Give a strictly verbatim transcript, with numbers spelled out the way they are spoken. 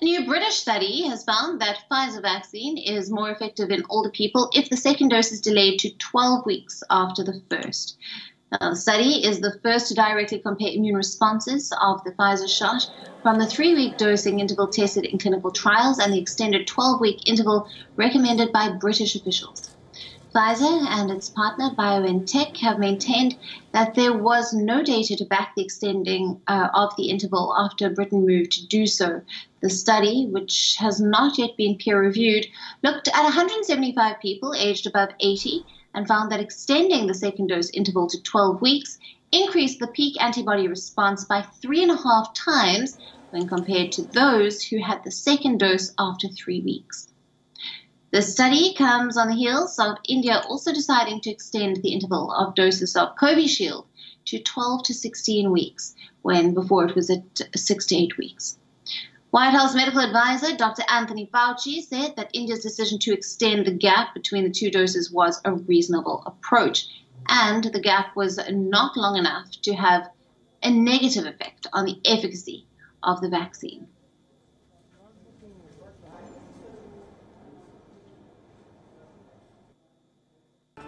A new British study has found that Pfizer vaccine is more effective in older people if the second dose is delayed to twelve weeks after the first. Now, the study is the first to directly compare immune responses of the Pfizer shot from the three-week dosing interval tested in clinical trials and the extended twelve-week interval recommended by British officials. Pfizer and its partner BioNTech have maintained that there was no data to back the extending uh, of the interval after Britain moved to do so. The study, which has not yet been peer-reviewed, looked at one hundred seventy-five people aged above eighty and found that extending the second dose interval to twelve weeks increased the peak antibody response by three and a half times when compared to those who had the second dose after three weeks. The study comes on the heels of India also deciding to extend the interval of doses of Covishield to twelve to sixteen weeks, when before it was at six to eight weeks. White House medical advisor Doctor Anthony Fauci said that India's decision to extend the gap between the two doses was a reasonable approach, and the gap was not long enough to have a negative effect on the efficacy of the vaccine.